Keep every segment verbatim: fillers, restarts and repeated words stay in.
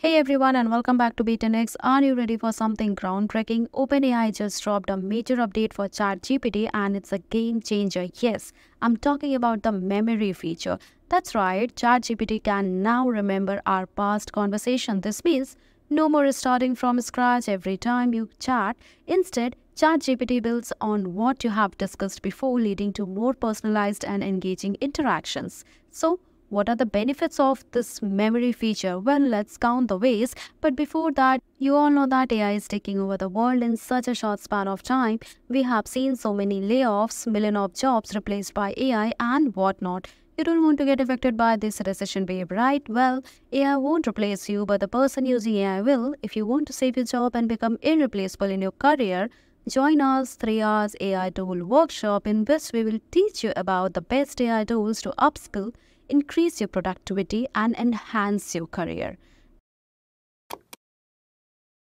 Hey everyone, and welcome back to Be ten X. Are you ready for something groundbreaking? OpenAI just dropped a major update for ChatGPT, and it's a game changer. Yes, I'm talking about the memory feature. That's right, ChatGPT can now remember our past conversation. This means no more starting from scratch every time you chat. Instead, ChatGPT builds on what you have discussed before, leading to more personalized and engaging interactions. So, what are the benefits of this memory feature? Well, let's count the ways. But before that, you all know that A I is taking over the world in such a short span of time. We have seen so many layoffs, millions of jobs replaced by A I and whatnot. You don't want to get affected by this recession wave, right? Well, A I won't replace you, but the person using A I will. If you want to save your job and become irreplaceable in your career, join us three hours A I tool workshop, in which we will teach you about the best A I tools to upskill, increase your productivity, and enhance your career.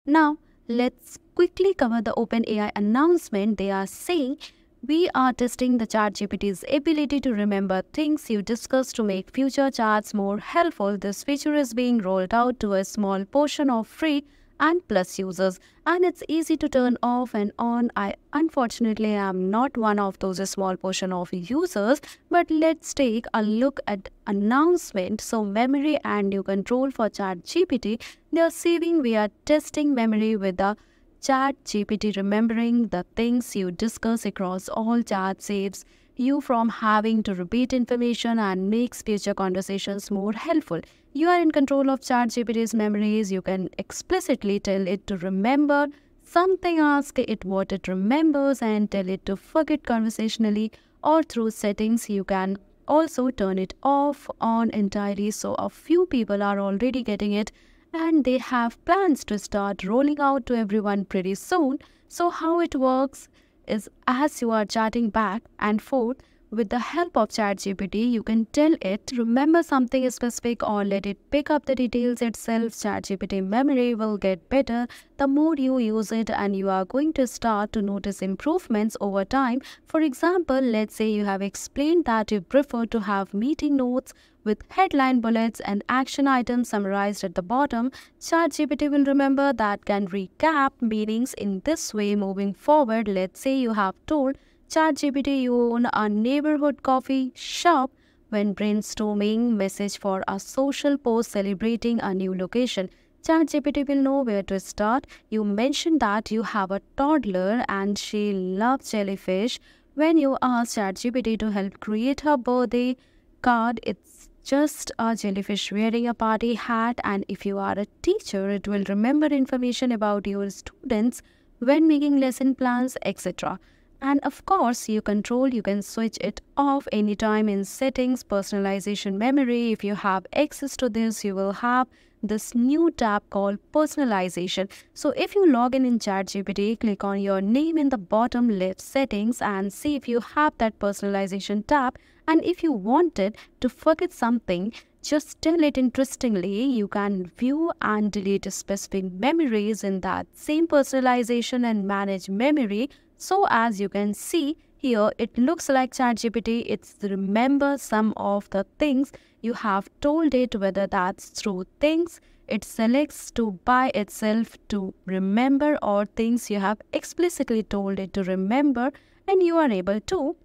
Now, let's quickly cover the OpenAI announcement. They are saying, we are testing the ChatGPT's ability to remember things you discussed to make future chats more helpful. This feature is being rolled out to a small portion of free and plus users, and it's easy to turn off and on. I unfortunately am not one of those small portion of users, but let's take a look at announcement. So memory and new control for ChatGPT. They are saying we are testing memory with the ChatGPT remembering the things you discuss across all chat saves you from having to repeat information and makes future conversations more helpful. You are in control of ChatGPT's memories. You can explicitly tell it to remember something, ask it what it remembers, and tell it to forget conversationally or through settings. You can also turn it off on entirely, so a few people are already getting it, and they have plans to start rolling out to everyone pretty soon. So how it works is, as you are chatting back and forth with the help of ChatGPT, you can tell it remember something specific or let it pick up the details itself. ChatGPT memory will get better the more you use it, and you are going to start to notice improvements over time. For example, let's say you have explained that you prefer to have meeting notes with headline bullets and action items summarized at the bottom. ChatGPT will remember that, can recap meetings in this way moving forward. Let's say you have told ChatGPT you own a neighborhood coffee shop. When brainstorming message for a social post celebrating a new location, ChatGPT will know where to start. You mentioned that you have a toddler and she loves jellyfish. When you ask ChatGPT to help create her birthday card, it's just a jellyfish wearing a party hat. And if you are a teacher, it will remember information about your students when making lesson plans, et cetera. And of course, you control, you can switch it off anytime in settings, personalization memory. If you have access to this, you will have this new tab called personalization. So if you log in in ChatGPT, click on your name in the bottom left settings and see if you have that personalization tab. And if you wanted to forget something, just tell it interestingly. You can view and delete specific memories in that same personalization and manage memory. So as you can see here, it looks like ChatGPT, it's remember some of the things you have told it, whether that's through things it selects to by itself to remember or things you have explicitly told it to remember, and you are able to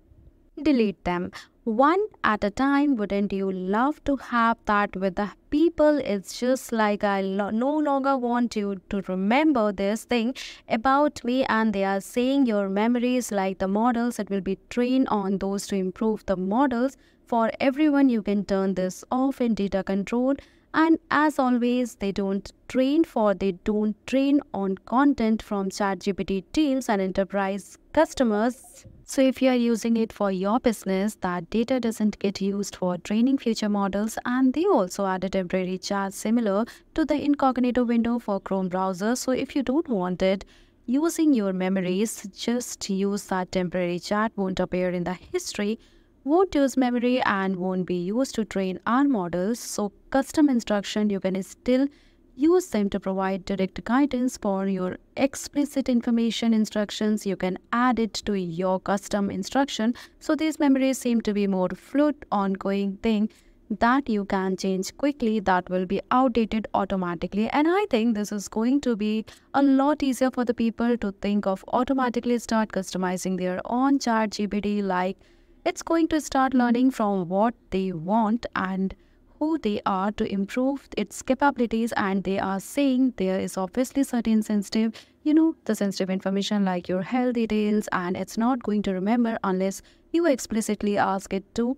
delete them one at a time. Wouldn't you love to have that with the people? It's just like, I lo no longer want you to remember this thing about me. And they are saying your memories like the models, it will be trained on those to improve the models for everyone. You can turn this off in data control. And as always, they don't train for they don't train on content from ChatGPT teams and enterprise customers. So if you are using it for your business, that data doesn't get used for training future models. And they also add a temporary chat similar to the incognito window for Chrome browser. So if you don't want it using your memories, just use that temporary chat, won't appear in the history, won't use memory, and won't be used to train our models. So custom instruction, you can still use them to provide direct guidance for your explicit information instructions. You can add it to your custom instruction. So these memories seem to be more fluid, ongoing thing. that you can change quickly, that will be outdated automatically. And I think this is going to be a lot easier for the people to think of automatically start customizing their own ChatGPT. Like, it's going to start learning from what they want and who they are to improve its capabilities. And they are saying there is obviously certain sensitive, you know, the sensitive information like your health details, and it's not going to remember unless you explicitly ask it to.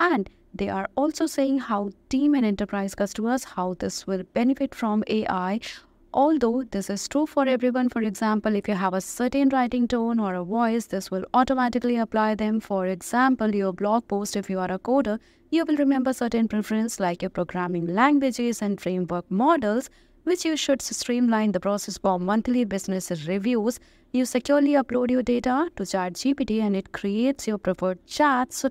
And they are also saying how team and enterprise customers, how this will benefit from A I. Although this is true for everyone, for example, if you have a certain writing tone or a voice, this will automatically apply them. For example, your blog post, if you are a coder, you will remember certain preferences like your programming languages and framework models, which you should streamline the process for monthly business reviews. You securely upload your data to ChatGPT and it creates your preferred chats.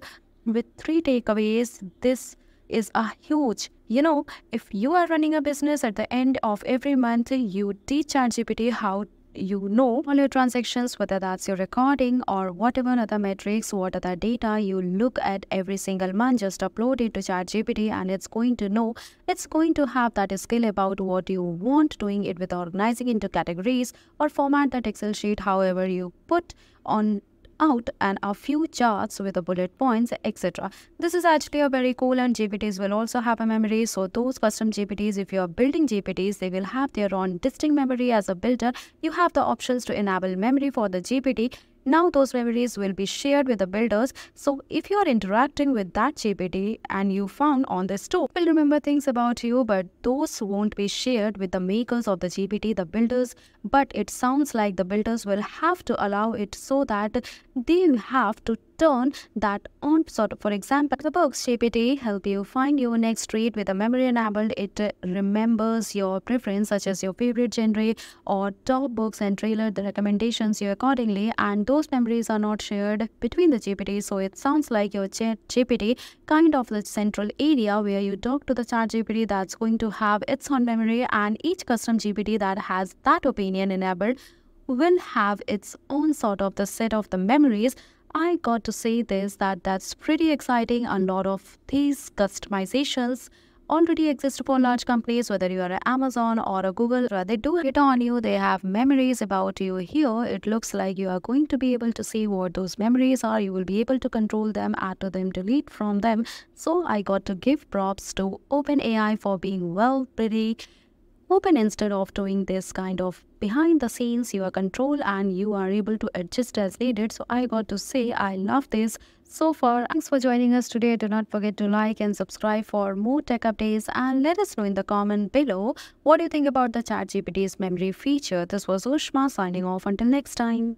With three takeaways, this is a huge, you know, if you are running a business, at the end of every month, you teach ChatGPT how you know all your transactions, whether that's your recording or whatever other metrics, what other data you look at every single month, just upload it to ChatGPT and it's going to know, it's going to have that skill about what you want, doing it with organizing into categories or format that Excel sheet, however you put on out, and a few charts with the bullet points, et cetera. This is actually a very cool, and G P Ts will also have a memory. So those custom G P Ts, if you are building G P Ts, they will have their own distinct memory as a builder. You have the options to enable memory for the G P T. Now those memories will be shared with the builders. So if you are interacting with that G P T and you found on this too, will remember things about you, but those won't be shared with the makers of the G P T, the builders. But it sounds like the builders will have to allow it, so that they have to turn that on. So for example, the books G P T help you find your next read with a memory enabled. It remembers your preference, such as your favorite genre or top books, and trailer the recommendations you accordingly. And those Those memories are not shared between the G P T, so it sounds like your G P T kind of the central area where you talk to the ChatGPT, that's going to have its own memory, and each custom G P T that has that opinion enabled will have its own sort of the set of the memories. I got to say this, that that's pretty exciting. A lot of these customizations already exist for large companies, whether you are an Amazon or a Google, or they do it on you, they have memories about you here. It looks like you are going to be able to see what those memories are. You will be able to control them, add to them, delete from them. So I got to give props to OpenAI for being well pretty open instead of doing this kind of behind the scenes. You are control and you are able to adjust as needed. So I got to say, I love this so far. Thanks for joining us today. Do not forget to like and subscribe for more tech updates, and let us know in the comment below what do you think about the ChatGPT's memory feature. This was Ushma signing off. Until next time.